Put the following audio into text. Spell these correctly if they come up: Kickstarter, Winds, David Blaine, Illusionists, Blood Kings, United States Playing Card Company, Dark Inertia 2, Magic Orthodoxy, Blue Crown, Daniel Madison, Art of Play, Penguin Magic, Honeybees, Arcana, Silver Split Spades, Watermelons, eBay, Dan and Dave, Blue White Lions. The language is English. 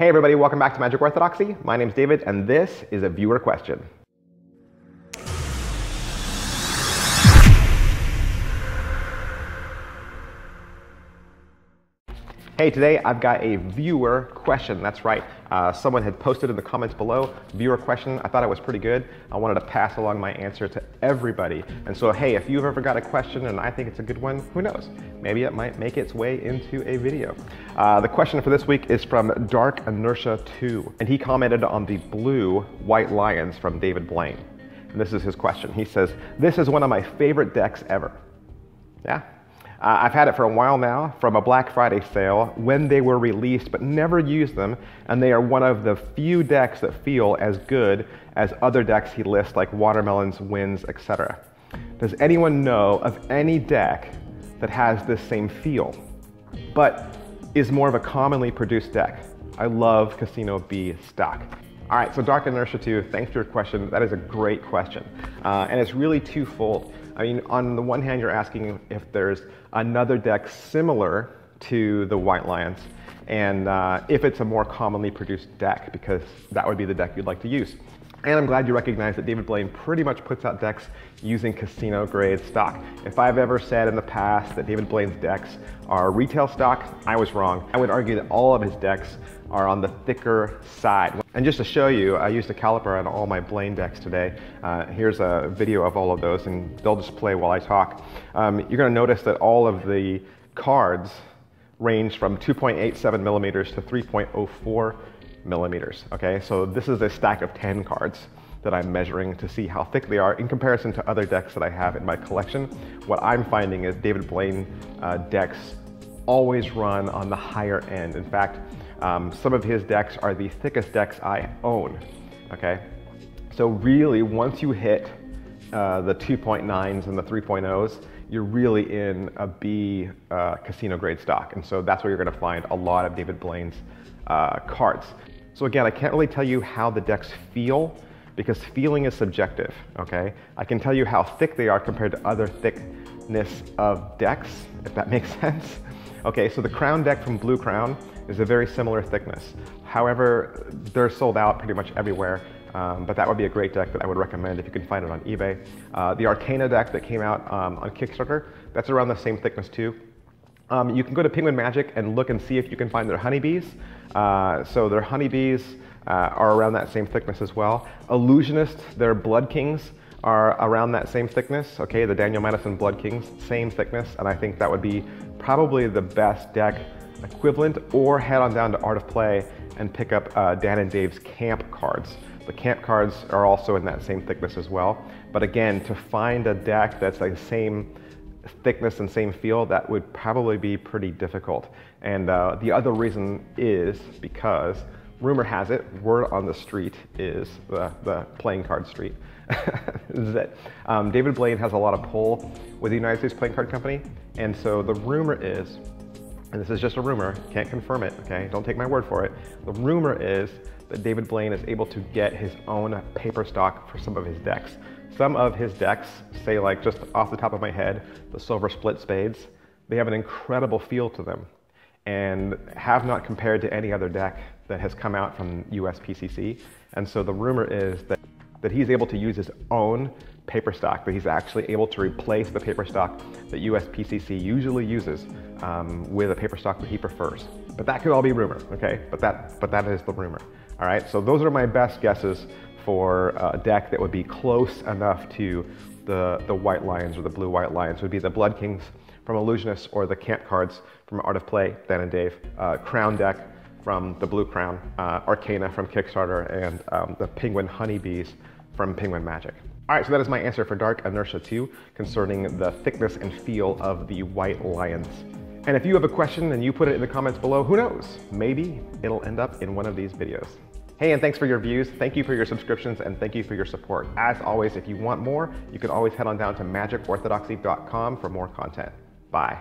Hey everybody, welcome back to Magic Orthodoxy. My name's David and this is a viewer question. Hey, today I've got a viewer question. That's right. Someone had posted in the comments below, viewer question. I thought it was pretty good. I wanted to pass along my answer to everybody. And so, hey, if you've ever got a question and I think it's a good one, who knows? Maybe it might make its way into a video. The question for this week is from Dark Inertia 2. And he commented on the Blue White Lions from David Blaine. And this is his question. He says, this is one of my favorite decks ever. Yeah. I've had it for a while now from a Black Friday sale when they were released, but never used them. And they are one of the few decks that feel as good as other decks he lists like Watermelons, Winds, etc. Does anyone know of any deck that has this same feel, but is more of a commonly produced deck? I love Casino B stock. All right, so Dark Inertia 2, thanks for your question. That is a great question. And it's really twofold. I mean, on the one hand, you're asking if there's another deck similar to the White Lions, and if it's a more commonly produced deck, because that would be the deck you'd like to use. And I'm glad you recognize that David Blaine pretty much puts out decks using casino grade stock. If I've ever said in the past that David Blaine's decks are retail stock, I was wrong. I would argue that all of his decks are on the thicker side. And just to show you, I used a caliper on all my Blaine decks today. Here's a video of all of those, and they'll just play while I talk. You're gonna notice that all of the cards range from 2.87 millimeters to 3.04 millimeters. Okay, so this is a stack of 10 cards that I'm measuring to see how thick they are in comparison to other decks that I have in my collection. What I'm finding is David Blaine decks always run on the higher end. In fact, some of his decks are the thickest decks I own. Okay, so really once you hit the 2.9s and the 3.0s, you're really in a B casino grade stock. And so that's where you're gonna find a lot of David Blaine's cards. So again, I can't really tell you how the decks feel because feeling is subjective, okay? I can tell you how thick they are compared to other thickness of decks, if that makes sense. Okay, so the Crown deck from Blue Crown is a very similar thickness. However, they're sold out pretty much everywhere, but that would be a great deck that I would recommend if you can find it on eBay. The Arcana deck that came out on Kickstarter, that's around the same thickness too. You can go to Penguin Magic and look and see if you can find their Honeybees. So their Honeybees are around that same thickness as well. Illusionists, their Blood Kings are around that same thickness. Okay, the Daniel Madison Blood Kings, same thickness. And I think that would be probably the best deck equivalent, or head on down to Art of Play and pick up Dan and Dave's Camp cards. The Camp cards are also in that same thickness as well. But again, to find a deck that's like the same thickness and same feel, that would probably be pretty difficult. And the other reason is because rumor has it, word on the street is the playing card street, that David Blaine has a lot of pull with the United States Playing Card Company. And so the rumor is, and this is just a rumor, can't confirm it, okay? Don't take my word for it. The rumor is that David Blaine is able to get his own paper stock for some of his decks. Some of his decks, say like just off the top of my head, the Silver Split Spades, they have an incredible feel to them and have not compared to any other deck that has come out from USPCC. And so the rumor is that he's able to use his own paper stock, that he's actually able to replace the paper stock that USPCC usually uses with a paper stock that he prefers. But that could all be rumor, okay? But that is the rumor. All right, so those are my best guesses for a deck that would be close enough to the White Lions or the Blue White Lions. Would be the Blood Kings from Illusionists or the Camp cards from Art of Play, Dan and Dave, Crown deck from the Blue Crown, Arcana from Kickstarter, and the Penguin Honeybees from Penguin Magic. All right, so that is my answer for Dark Inertia 2 concerning the thickness and feel of the White Lions. And if you have a question and you put it in the comments below, who knows? Maybe it'll end up in one of these videos. Hey, and thanks for your views, thank you for your subscriptions, and thank you for your support. As always, if you want more, you can always head on down to magicorthodoxy.com for more content. Bye.